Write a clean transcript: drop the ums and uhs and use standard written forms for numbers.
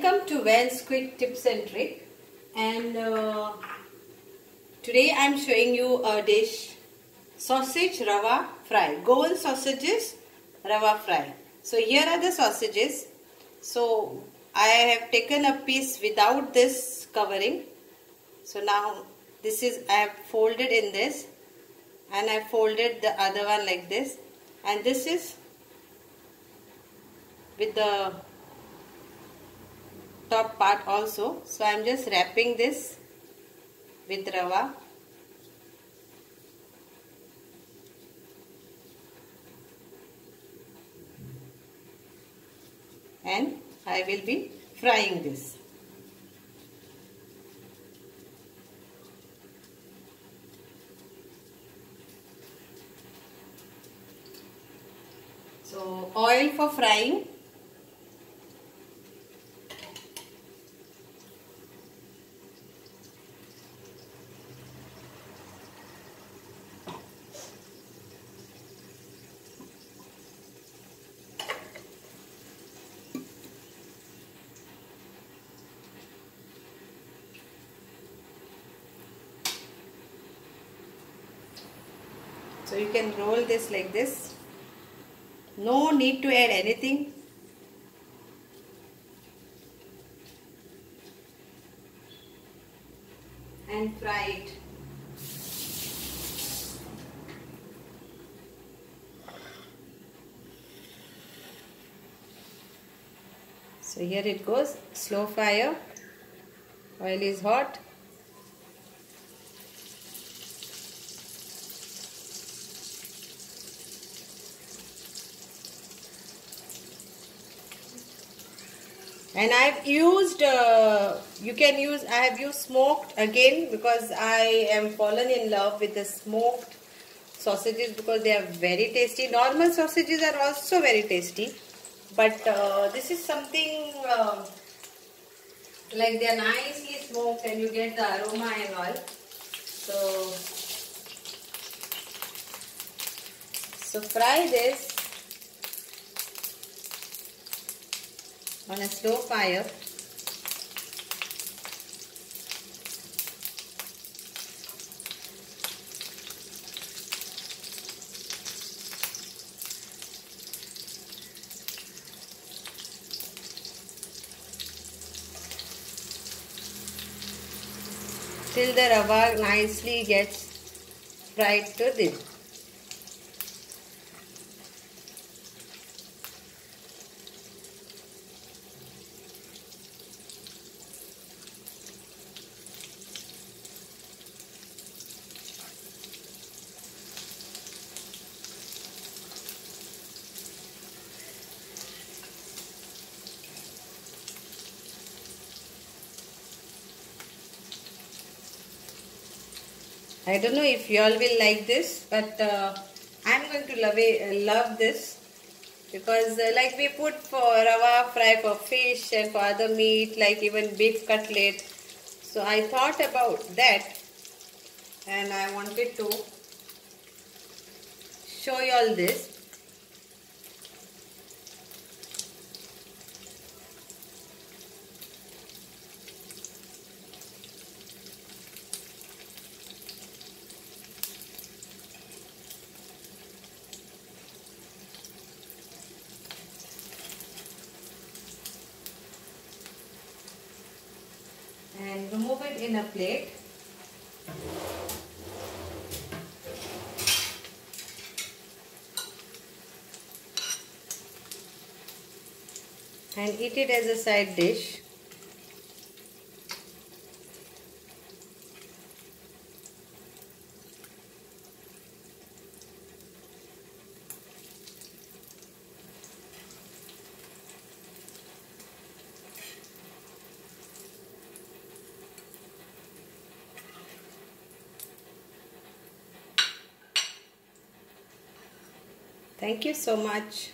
Welcome to VAL's Quick Tips and Tricks, and today I am showing you a dish, sausage Rava Fry, Goan sausages Rava Fry. So here are the sausages. So I have taken a piece without this covering. So now this is, I have folded in this and I folded the other one like this, and this is with the top part also. So I am just wrapping this with rava. And I will be frying this. So oil for frying. So you can roll this like this. No need to add anything. And fry it. So here it goes. Slow fire. Oil is hot. And I have used smoked again, because I am fallen in love with the smoked sausages, because they are very tasty. Normal sausages are also very tasty, but this is something like they are nicely smoked and you get the aroma and all. So fry this on a slow fire. Till the rava nicely gets fried to this. I don't know if you all will like this, but I'm going to love this, because like we put for rava fry for fish and for other meat, like even beef cutlet. So I thought about that and I wanted to show you all this. And remove it in a plate. And eat it as a side dish. Thank you so much.